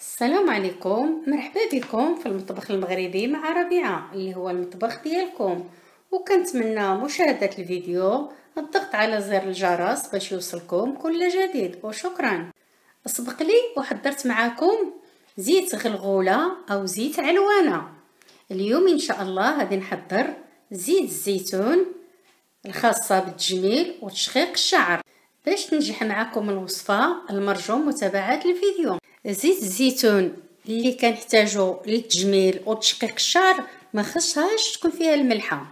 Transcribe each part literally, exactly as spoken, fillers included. السلام عليكم، مرحبا بكم في المطبخ المغربي مع ربيعة اللي هو المطبخ ديالكم. وكنتمنى مشاهدة الفيديو، الضغط على زر الجرس باش يوصلكم كل جديد، وشكرا. سبق لي وحضرت معاكم زيت غلغولة او زيت علوانة. اليوم ان شاء الله غادي نحضر زيت الزيتون الخاصة بالتجميل وتشقيق الشعر باش تنجح معكم الوصفة المرجو متابعة الفيديو. زيت الزيتون اللي كنحتاجو للتجميل وتشقيق الشعر ما خصهاش تكون فيها الملحه.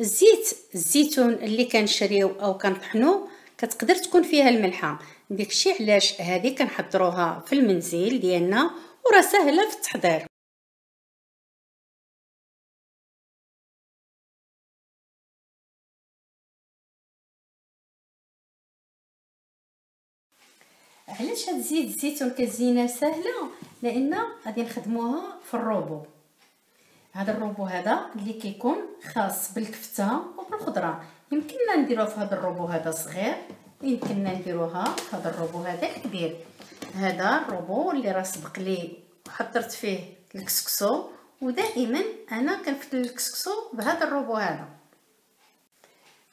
زيت الزيتون اللي كنشريو او كنطحنو كتقدر تكون فيها الملحه، داكشي علاش هذه كنحضروها في المنزل ديالنا وراه سهله في التحضير. علاش هاد زيت الزيتون كزينه سهله؟ لان غادي نخدموها في الروبو. هذا الروبو هذا اللي كيكون خاص بالكفته وبالخضره، يمكننا نديروها في هذا الروبو هذا صغير، ويمكننا نديروها في هذا الروبو هذا الكبير. هذا الروبو اللي راه سبق لي حضرت فيه الكسكسو، ودائما انا كنفتل الكسكسو بهذا الروبو هذا.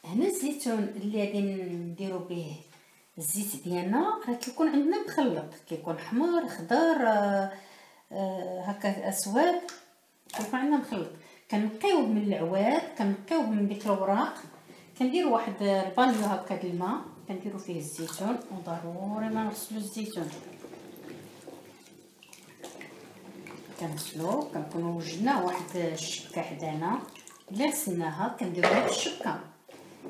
هنا الزيتون اللي غادي نديرو به الزيت ديالنا راه كيكون عندنا مخلط، كيكون حمر خضر آه آه هكا اسود، كيكون عندنا مخلط. كنقيوه من العواد، كنقيوه من ديك الوراق، كندير واحد البانيو هكا د الماء كنديرو فيه الزيتون، وضروري ما نغسلو الزيتون. كنغسلو، كنكونو وجدنا واحد الشبكه حدانا اللي غسلناها كنديروها في الشبكه.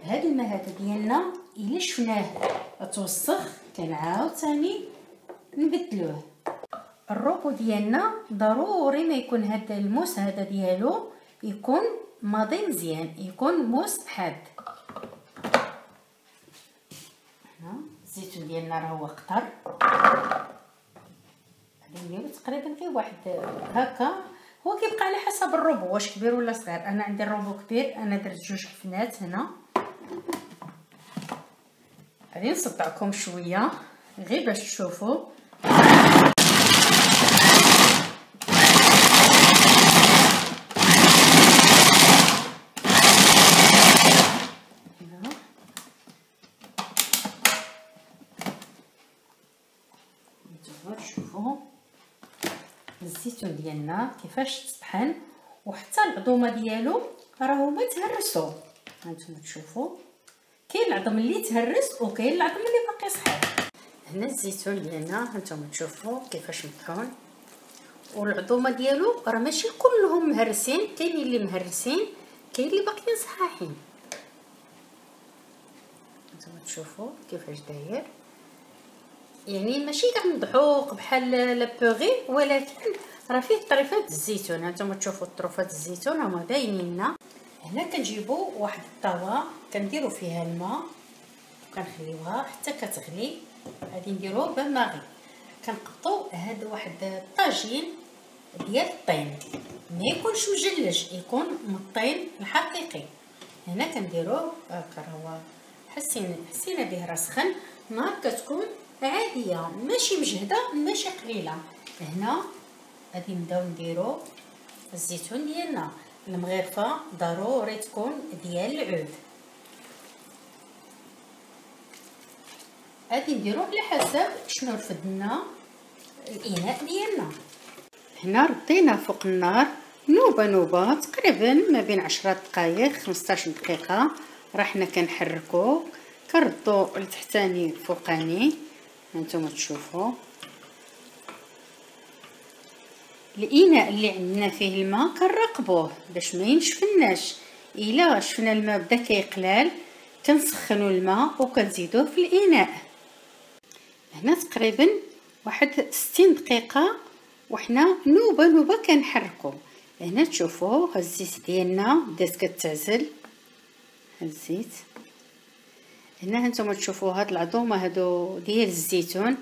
هاد الماء هذا ديالنا الا شفناه توسخ كنعاود ثاني نبدلوه. الروبو ديالنا ضروري ما يكون هذا الموس هذا ديالو يكون ماضي مزيان، يكون موس حاد. الزيتون ديالنا راه هو قطر، غادي نديرو تقريبا فيه واحد هكا، هو كيبقى على حسب الروبو واش كبير ولا صغير. انا عندي الروبو كبير، انا درت جوج حفنات. هنا غادي نصدعكم شويه غير باش تشوفوا. نتوما تشوفوا الزيتون ديالنا كيفاش تطحن، وحتى العظومه ديالو راهو ما تهرسوا. هانتوما تشوفوا كاين العظم اللي تهرس وكاين العظم اللي باقي صحيح. هنا الزيتون ديالنا هانتوما تشوفوا كيفاش مطحون، والعظومه ديالو راه ماشي كلهم مهرسين، كاين اللي مهرسين كاين اللي باقيين صحاحين. هانتوما تشوفوا كيفاش داير، يعني ماشي كاع مضحوق بحال لابوغي، ولكن راه فيه طريفات الزيتون. هانتوما تشوفوا طرفات الزيتون هما باينين لنا. هنا كنجيبو واحد الطاوه كنديرو فيها الماء وكنخليوها حتى كتغلي. غادي نديرو بان ماغي، كنقطعو هذا واحد الطاجين ديال الطين، ما يكونش مجلج، يكون من الطين الحقيقي. هنا كنديروه هكا، هو حسينا حسينا به راه سخن، نار كتكون عاديه ماشي مجهده ماشي قليله. هنا غادي نبداو نديرو الزيتون ديالنا. المغرفه ضروري تكون ديال العود. غادي نديرو على حسب شنو رفدنا الاناء ديالنا. هنا ردينا فوق النار نوبه نوبه تقريبا ما بين عشرة دقائق خمسطاش دقيقه، راه حنا كنحركو كنردو لتحتاني فوقاني. هانتوما تشوفوا الاناء اللي عندنا فيه الماء كنراقبوه باش ما ينشفناش. الا شفنا الماء بدا كيقلال كنسخنوا الماء وكنزيدوه في الاناء. هنا تقريبا واحد ستين دقيقه وحنا نوبه نوبه كنحركوا. هنا تشوفوا الزيت ديالنا بدات كتعزل الزيت. هنا هانتوما تشوفوا هاد العظومه هادو ديال الزيتون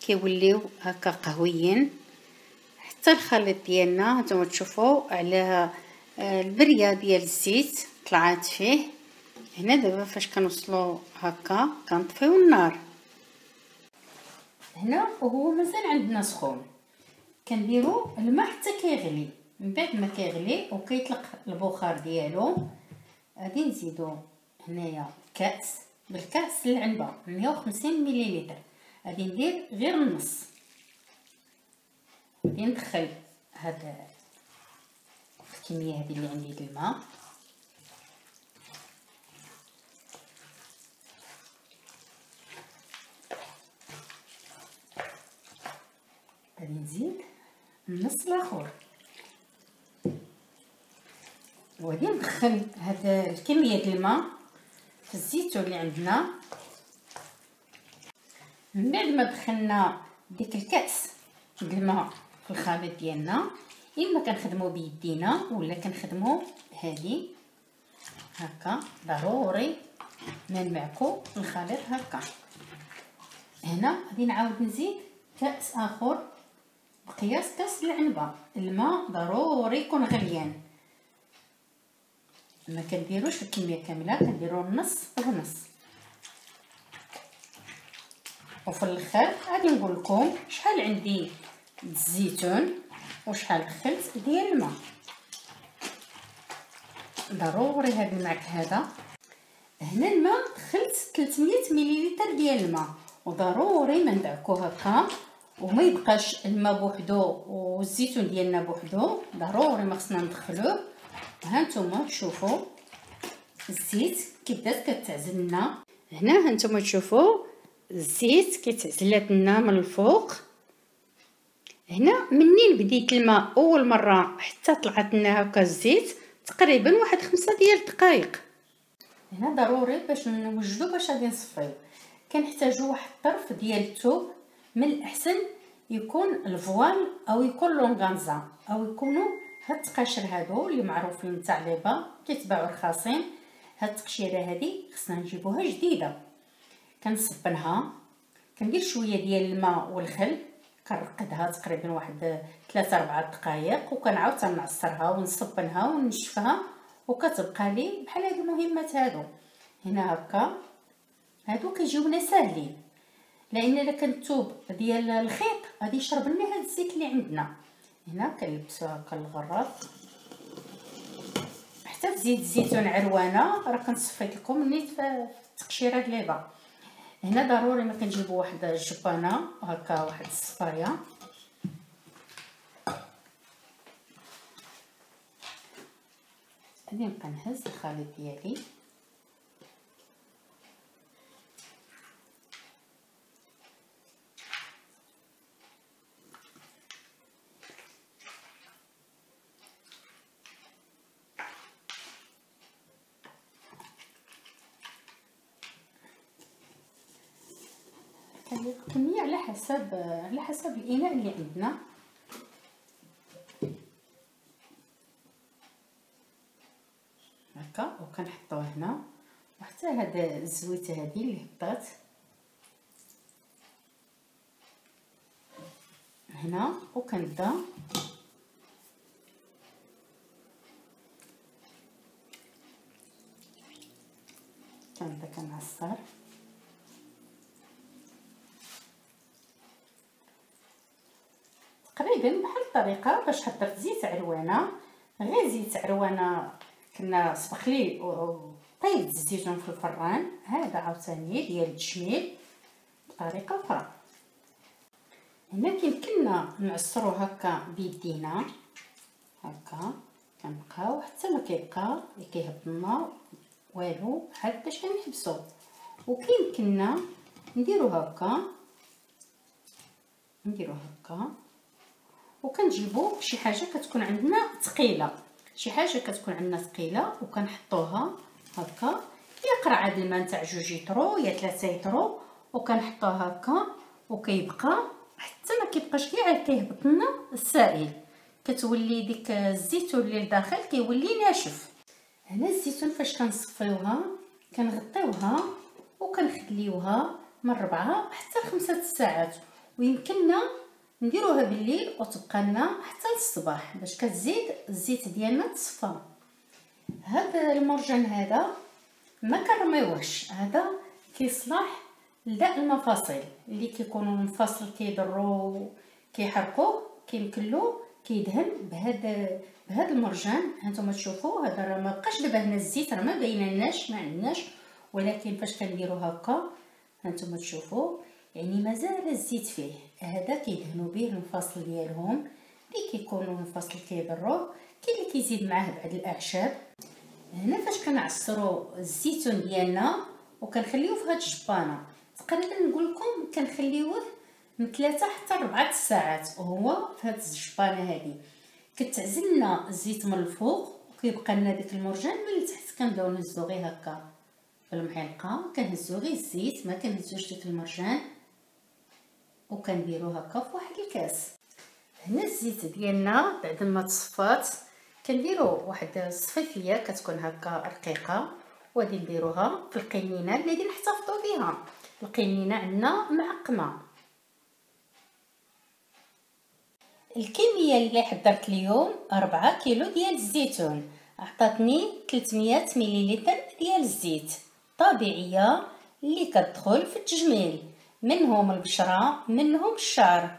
كيوليو هكا قهويين. حتى الخليط ديالنا هانتوما تشوفوا على البريه ديال الزيت طلعت فيه. هنا دابا فاش كنوصلوا هكا كنطفيو النار. هنا وهو مازال عندنا سخون، كنديرو الماء حتى كيغلي. من بعد ما كيغلي وكيطلق البخار ديالو غادي نزيدو هنايا كاس، بالكاس العنبه مية وخمسين مليلتر، غادي ندير غير النص. غادي ندخل هاد الكميه هذه اللي عندي ديال الماء، غادي نزيد النص الاخر، وغادي ندخل هاد الكميه ديال الماء في الزيتون اللي عندنا. من بعد ما دخلنا ديك الكاس ديال الماء في الخليط ديالنا، اما كنخدمو بيدينا ولا كنخدمو هادي هكا، ضروري ما نمعكو الخليط هكا. هنا غادي نعاود نزيد كاس اخر بقياس كاس العنبه. الماء ضروري يكون غليان، ما كنديروش الكميه كامله، كنديرو النص بنص. وفي الاخر غادي نقول لكم شحال عندي الزيتون وشحال دخلت ديال الماء. ضروري هاد المعك هذا. هنا الماء دخلت ثلاثمية مليلتر ديال الماء، وضروري ما ندعكوه هكا وما يبقاش الماء بوحدو والزيتون ديالنا بوحدو، ضروري ما خصنا ندخلوه. ها نتوما تشوفوا الزيت كيبدا كتعزل لنا. هنا ها نتوما تشوفوا الزيت كيتعزلات لنا من الفوق. هنا منين بديت الماء اول مره حتى طلعت لنا هكا الزيت تقريبا واحد خمسة ديال الدقائق. هنا ضروري باش نوجدو باش غادي نصفيو، كنحتاجو واحد الطرف ديال الثوب. من الاحسن يكون الفوال او يكون لونغانزا او يكونوا هاد التقاشر هادو اللي معروفين تاع ليبا كيتباعوا رخاصين. هاد التقشيره هادي خصنا نجيبوها جديده، كنصبنها، كندير شويه ديال الماء والخل، كنرقدها تقريبا واحد ثلاثة أربعة دقائق، وكنعاود تنعصرها ونصبنها ونشفها، وكتبقى لي بحال هاد المهمات هادو. هنا هكا هادو كيجيونا ساهلين، لان الا كان الثوب ديال الخيط غادي يشرب لنا هاد الزيت اللي عندنا. هنا كنلبسوا هكا الغراف حتى في زيت الزيتون عروانه، راه كنصفيت لكم نيت في التقشيره ديالها. هنا ضروري ما كنجيبوا واحد الجبانه هكا، واحد الصفايه، غادي نبقى نهز الخليط ديالي. كندير الكميه على حسب على حسب الاناء اللي عندنا. هكا وكنحطوه هنا، وحتى هاد الزويته هذه اللي هبطات هنا، وكنبدا كنبدا كنعصر. تقريبا بحال الطريقه باش حضرت زيت عروانه، غير زيت عروانه كنا صبخ ليه طيب الزيتون في الفران، هذا عاوتاني ديال التجميل بطريقه اخرى. هنا كيمكننا نعصرو هكا بيدينا هكا، كنبقاو حتى ما كيبقى كيهبط لنا والو حتى باش كنحبسو. وكيمكننا نديرو هكا، نديرو هكا، وكنجيبو شي حاجه كتكون عندنا ثقيله، شي حاجه كتكون عندنا ثقيله، وكنحطوها هكا، يا قرعه د الماء تاع جوج يترو يا ثلاثة يترو، وكنحطوها هكا، وكيبقى حتى ما كيبقاش كاع كيهبط لنا السائل، كتولي ديك الزيتون اللي لداخل كيولي ناشف. هنا الزيتون فاش كنصفيوها كنغطيوها وكنخليوها من ربعة حتى لخمسة ساعات، ويمكننا نديروها بالليل وتبقى لنا حتى للصباح باش كتزيد الزيت ديالنا تصفى. هذا المرجان هذا ما كنرميوهش، هذا كيصلح لا المفاصل اللي كيكونوا المفصل كيضروا كيحرقوه كيمكن له كيدهن بهذا بهذا المرجان. هانتوما تشوفوا هذا راه ما بقاش دابا هنا الزيت راه ما باينالناش ما عندناش، ولكن فاش كنديرو هكا هانتوما تشوفوا يعني مازال الزيت فيه. هذا كيدهنوا به المفاصل ديالهم اللي كيكونوا المفاصل كيضروه. كاين اللي كيزيد معاه بعض الاعشاب. هنا فاش كنعصروا الزيتون ديالنا وكنخليوه في هاد الجبانه تقريبا نقول لكم كنخليوه من ثلاثة حتى أربعة ساعات وهو في هاد الجبانه هذه. كتعزل لنا الزيت من الفوق وكيبقى لنا داك المرجان من التحت. كنبداو نهزو غير هكا بالمعلقه، كنهزو غير الزيت ما كنهزوش داك المرجان، وكنديرو هكا في واحد الكاس. هنا الزيت ديالنا بعد ما تصفات كنديرو واحد الصفيفيه كتكون هكا رقيقه، وغادي نديروها في القنينه اللي غادي نحتفظوا بها. القنينه عندنا معقمه. الكميه اللي حضرت اليوم أربعة كيلو ديال الزيتون عطاتني ثلاثمية مليلتر ديال الزيت طبيعيه اللي كتدخل في التجميل، منهم البشره منهم الشعر،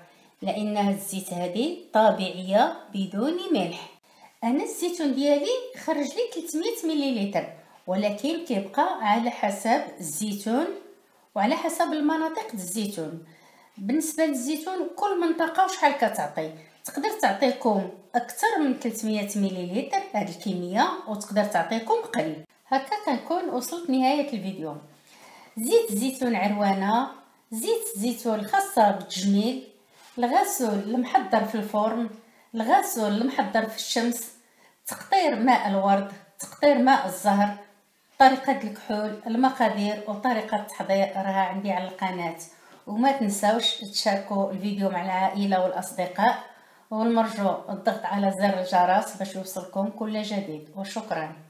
لان الزيت هذه طبيعيه بدون ملح. انا الزيتون ديالي خرج لي ثلاثمية مليلتر، ولكن كيبقى على حسب الزيتون وعلى حسب المناطق الزيتون. بالنسبه للزيتون كل منطقه وشحال كتعطي، تقدر تعطيكم اكثر من ثلاثمية مليلتر هذه الكميه وتقدر تعطيكم قليل. هكا كنكون وصلت نهايه الفيديو. زيت الزيتون عروانه، زيت الزيتون الخاصه بالتجميل، الغسول المحضر في الفرن، الغسول المحضر في الشمس، تقطير ماء الورد، تقطير ماء الزهر، طريقه الكحول، المقادير وطريقه التحضير راها عندي على القناه. وما تنساوش تشاركوا الفيديو مع العائله والاصدقاء، والمرجو الضغط على زر الجرس باش يوصلكم كل جديد. وشكرا.